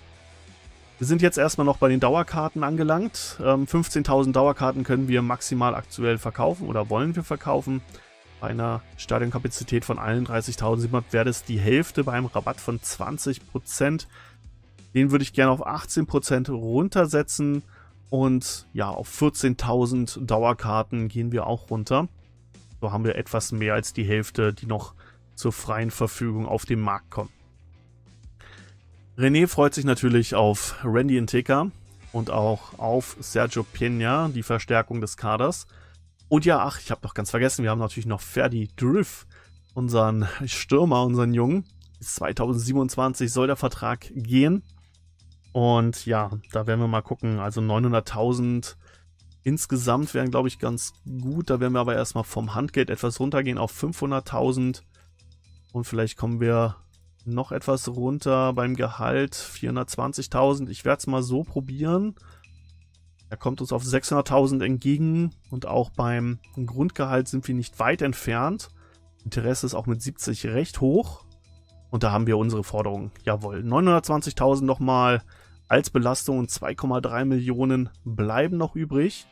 Wir sind jetzt erstmal noch bei den Dauerkarten angelangt. 15.000 Dauerkarten können wir maximal aktuell verkaufen oder wollen wir verkaufen. Bei einer Stadionkapazität von 31.700 wäre das die Hälfte bei einem Rabatt von 20%. Den würde ich gerne auf 18% runtersetzen. Und ja, auf 14.000 Dauerkarten gehen wir auch runter. So haben wir etwas mehr als die Hälfte, die noch zur freien Verfügung auf den Markt kommen. René freut sich natürlich auf Randy Nteka und auch auf Sergio Peña, die Verstärkung des Kaders. Und ja, ach, ich habe noch ganz vergessen, wir haben natürlich noch Ferdi Drüv, unseren Stürmer, unseren Jungen. Bis 2027 soll der Vertrag gehen. Und ja, da werden wir mal gucken, also 900.000 insgesamt wären, glaube ich, ganz gut. Da werden wir aber erstmal vom Handgeld etwas runtergehen auf 500.000 und vielleicht kommen wir noch etwas runter beim Gehalt, 420.000. Ich werde es mal so probieren. Er kommt uns auf 600.000 entgegen und auch beim Grundgehalt sind wir nicht weit entfernt. Interesse ist auch mit 70 recht hoch. Und da haben wir unsere Forderung. Jawohl, 920.000 nochmal als Belastung und 2,3 Millionen bleiben noch übrig.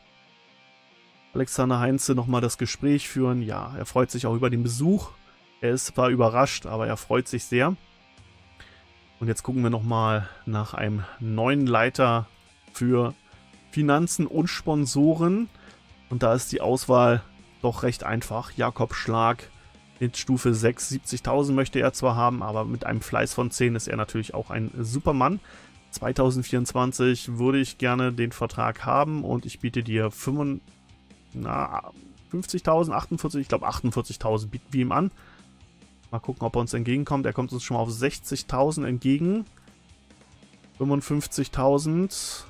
Alexander Heinz nochmal das Gespräch führen. Ja, er freut sich auch über den Besuch. Er ist zwar überrascht, aber er freut sich sehr. Und jetzt gucken wir nochmal nach einem neuen Leiter für Finanzen und Sponsoren. Und da ist die Auswahl doch recht einfach. Jakob Schlag in Stufe 6. 70.000 möchte er zwar haben, aber mit einem Fleiß von 10 ist er natürlich auch ein Supermann. 2024 würde ich gerne den Vertrag haben und ich biete dir 50.000, 48, ich glaube 48.000 bieten wir ihm an. Mal gucken, ob er uns entgegenkommt. Er kommt uns schon mal auf 60.000 entgegen. 55.000.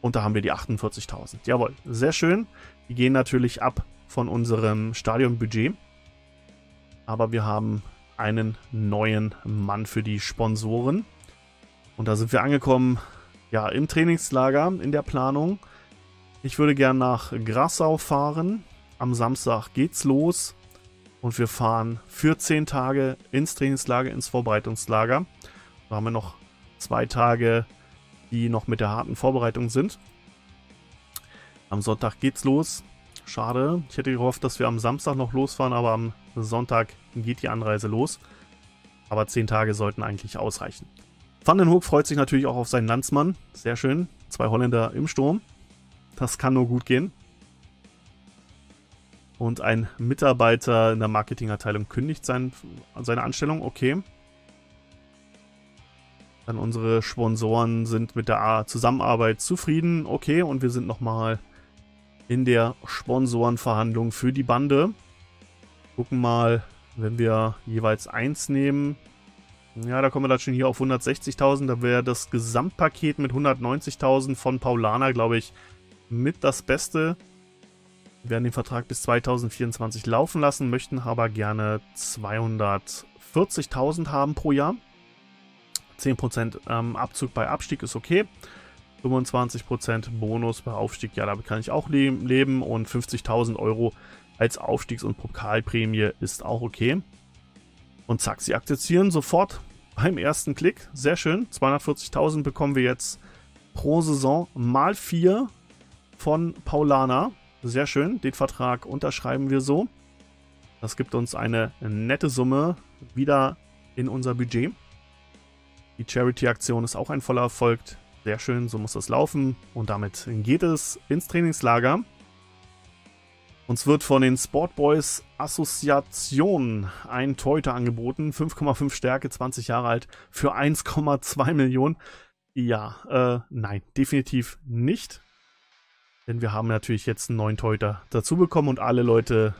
Und da haben wir die 48.000. Jawohl, sehr schön. Die gehen natürlich ab von unserem Stadionbudget. Aber wir haben einen neuen Mann für die Sponsoren. Und da sind wir angekommen, ja, im Trainingslager, in der Planung. Ich würde gern nach Grassau fahren. Am Samstag geht's los. Und wir fahren für 10 Tage ins Trainingslager, ins Vorbereitungslager. Da haben wir noch 2 Tage, die noch mit der harten Vorbereitung sind. Am Sonntag geht's los. Schade, ich hätte gehofft, dass wir am Samstag noch losfahren, aber am Sonntag geht die Anreise los. Aber 10 Tage sollten eigentlich ausreichen. Vandenhoek freut sich natürlich auch auf seinen Landsmann. Sehr schön, 2 Holländer im Sturm. Das kann nur gut gehen. Und ein Mitarbeiter in der Marketingabteilung kündigt seine Anstellung. Okay. Dann unsere Sponsoren sind mit der Zusammenarbeit zufrieden. Okay, und wir sind nochmal in der Sponsorenverhandlung für die Bande. Gucken mal, wenn wir jeweils 1 nehmen. Ja, da kommen wir dann schon hier auf 160.000. Da wäre das Gesamtpaket mit 190.000 von Paulaner, glaube ich, mit das Beste. Wir werden den Vertrag bis 2024 laufen lassen, möchten aber gerne 240.000 haben pro Jahr. 10% Abzug bei Abstieg ist okay. 25% Bonus bei Aufstieg, ja, damit kann ich auch leben. Und 50.000 Euro als Aufstiegs- und Pokalprämie ist auch okay. Und zack, sie akzeptieren sofort beim ersten Klick. Sehr schön. 240.000 bekommen wir jetzt pro Saison mal 4 von Paulaner. Sehr schön, den Vertrag unterschreiben wir so. Das gibt uns eine nette Summe wieder in unser Budget. Die Charity-Aktion ist auch ein voller Erfolg. Sehr schön, so muss das laufen. Und damit geht es ins Trainingslager. Uns wird von den Sportboys Assoziation ein Torhüter angeboten. 5,5 Stärke, 20 Jahre alt, für 1,2 Millionen. Ja, nein, definitiv nicht. Denn wir haben natürlich jetzt einen neuen Torhüter dazu bekommen und alle Leute...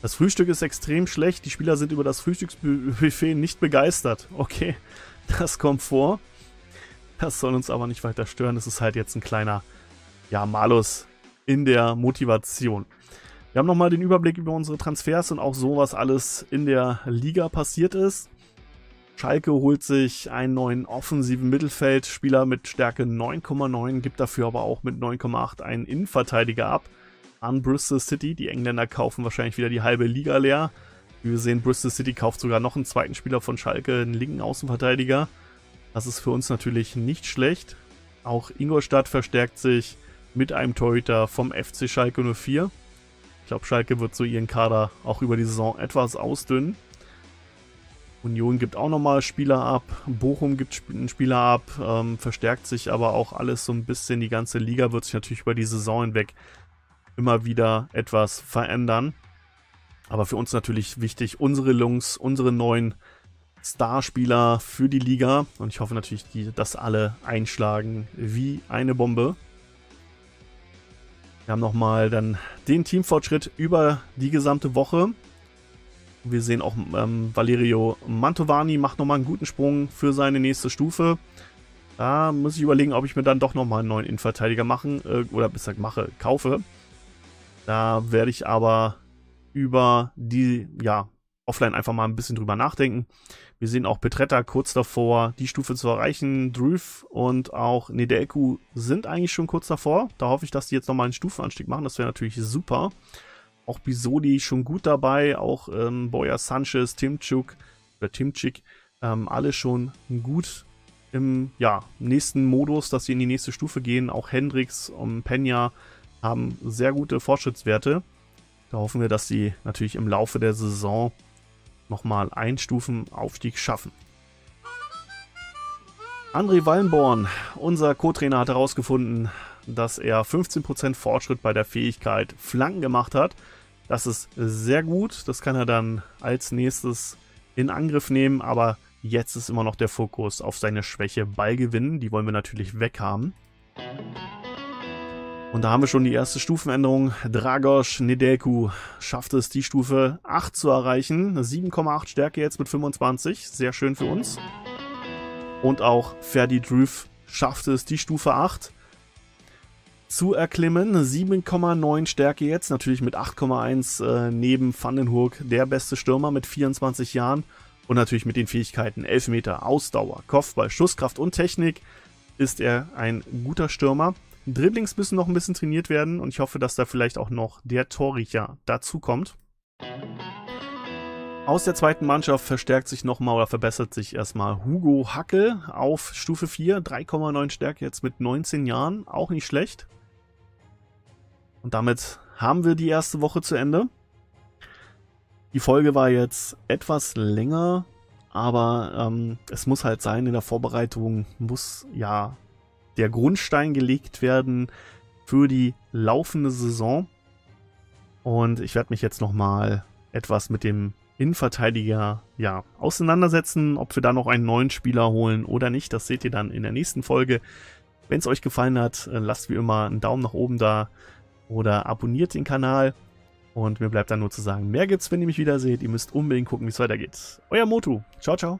Das Frühstück ist extrem schlecht. Die Spieler sind über das Frühstücksbuffet nicht begeistert. Okay, das kommt vor. Das soll uns aber nicht weiter stören. Das ist halt jetzt ein kleiner, ja, Malus in der Motivation. Wir haben nochmal den Überblick über unsere Transfers und auch so, was alles in der Liga passiert ist. Schalke holt sich einen neuen offensiven Mittelfeldspieler mit Stärke 9,9, gibt dafür aber auch mit 9,8 einen Innenverteidiger ab an Bristol City. Die Engländer kaufen wahrscheinlich wieder die halbe Liga leer. Wie wir sehen, Bristol City kauft sogar noch einen zweiten Spieler von Schalke, einen linken Außenverteidiger. Das ist für uns natürlich nicht schlecht. Auch Ingolstadt verstärkt sich mit einem Torhüter vom FC Schalke 04. Ich glaube, Schalke wird so ihren Kader auch über die Saison etwas ausdünnen. Union gibt auch nochmal Spieler ab, Bochum gibt einen Spieler ab, verstärkt sich aber auch alles so ein bisschen. Die ganze Liga wird sich natürlich über die Saison hinweg immer wieder etwas verändern. Aber für uns natürlich wichtig, unsere Jungs, unsere neuen Starspieler für die Liga. Und ich hoffe natürlich, dass alle einschlagen wie eine Bombe. Wir haben nochmal dann den Teamfortschritt über die gesamte Woche. Wir sehen auch, Valerio Mantovani macht nochmal einen guten Sprung für seine nächste Stufe. Da muss ich überlegen, ob ich mir dann doch nochmal einen neuen Innenverteidiger kaufe. Da werde ich aber über die, ja, offline einfach mal ein bisschen drüber nachdenken. Wir sehen auch Petretta kurz davor, die Stufe zu erreichen. Drüv und auch Nedelcu sind eigentlich schon kurz davor. Da hoffe ich, dass die jetzt nochmal einen Stufenanstieg machen. Das wäre natürlich super. Auch Bisoli schon gut dabei, auch Bora Sanchez, Timczyk, alle schon gut im nächsten Modus, dass sie in die nächste Stufe gehen. Auch Hendricks und Peña haben sehr gute Fortschrittswerte. Da hoffen wir, dass sie natürlich im Laufe der Saison nochmal einen Stufenaufstieg schaffen. André Wallenborn, unser Co-Trainer, hat herausgefunden, dass er 15% Fortschritt bei der Fähigkeit Flanken gemacht hat. Das ist sehr gut, das kann er dann als nächstes in Angriff nehmen, aber jetzt ist immer noch der Fokus auf seine Schwäche Ballgewinnen, die wollen wir natürlich weghaben. Und da haben wir schon die erste Stufenänderung. Dragos Nedelcu schafft es, die Stufe 8 zu erreichen. 7,8 Stärke jetzt mit 25, sehr schön für uns. Und auch Ferdi Drüv schafft es, die Stufe 8 zu erklimmen. 7,9 Stärke jetzt, natürlich mit 8,1 neben Vandenhoek, der beste Stürmer mit 24 Jahren. Und natürlich mit den Fähigkeiten Elfmeter, Ausdauer, Kopfball, Schusskraft und Technik ist er ein guter Stürmer. Dribblings müssen noch ein bisschen trainiert werden und ich hoffe, dass da vielleicht auch noch der Torriecher dazukommt. Aus der zweiten Mannschaft verstärkt sich nochmal oder verbessert sich erstmal Hugo Hackel auf Stufe 4. 3,9 Stärke jetzt mit 19 Jahren. Auch nicht schlecht. Und damit haben wir die erste Woche zu Ende. Die Folge war jetzt etwas länger, aber es muss halt sein, in der Vorbereitung muss ja der Grundstein gelegt werden für die laufende Saison. Und ich werde mich jetzt nochmal etwas mit dem Innenverteidiger auseinandersetzen, ob wir da noch einen neuen Spieler holen oder nicht. Das seht ihr dann in der nächsten Folge. Wenn es euch gefallen hat, lasst wie immer einen Daumen nach oben da oder abonniert den Kanal. Und mir bleibt dann nur zu sagen, mehr gibt's, wenn ihr mich wieder seht. Ihr müsst unbedingt gucken, wie es weitergeht. Euer Motu. Ciao, ciao.